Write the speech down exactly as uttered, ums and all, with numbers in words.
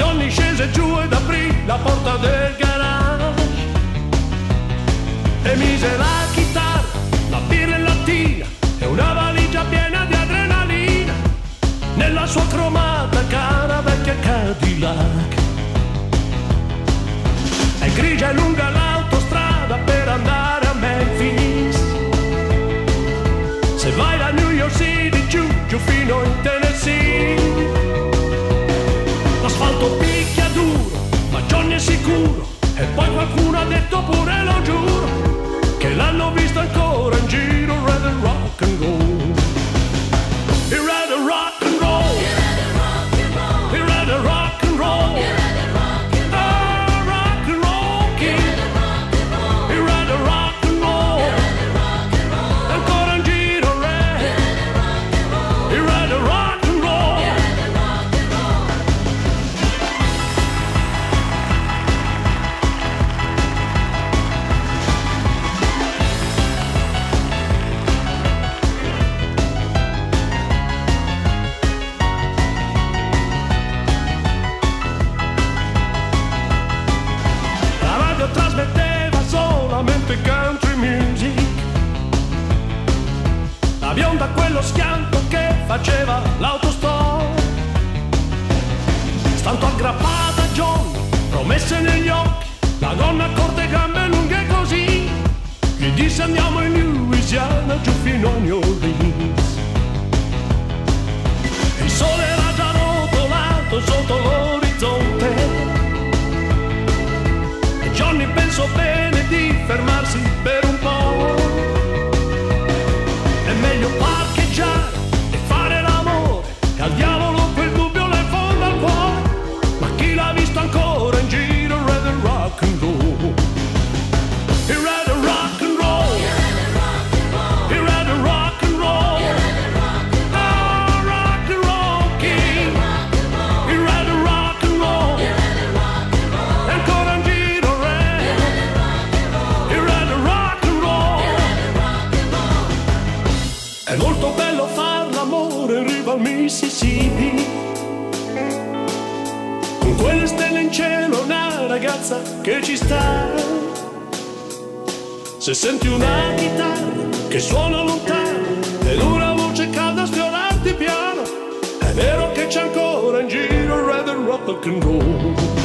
Johnny scese giù ed aprì la porta del garage e mise la chitarra, la birra e la tira e una valigia piena di adrenalina nella sua cromata cara vecchia Cadillac. È grigia e lunga l'autostrada per andare a Memphis, se vai da New York City giù, giù fino in Tennessee. L'asfalto picchia duro, ma Johnny è sicuro, e poi qualcuno ha detto pure, lo giuro, che l'hanno visto ancora in giro, red and rock and roll. He red and rock and roll, he red and rock and roll, he rock and roll king, he red and rock and roll, ancora in giro red, he red and rock. Country music, la bionda quello schianto che faceva l'autostop, stando aggrappata a John, promesse negli occhi, la donna corte gambe lunghe così, gli disse andiamo in Louisiana giù fino a New Orleans. Il sole era già rotolato sotto l'orizzonte e Johnny pensò bene di fermarsi per un po', è meglio parcheggiare e fare l'amore, che al diavolo quel dubbio le fonda al cuore, ma chi l'ha visto ancora in giro red and rock and roll, he red and rock and roll, he red and rock and roll, oh rock and roll king, he red and rock and roll, e ancora in giro è molto bello far l'amore in riva al Mississippi, con quelle stelle in cielo una ragazza che ci sta. Se senti una chitarra che suona lontano ed una voce calda a sfiorarti piano, è vero che c'è ancora in giro red and rock and roll.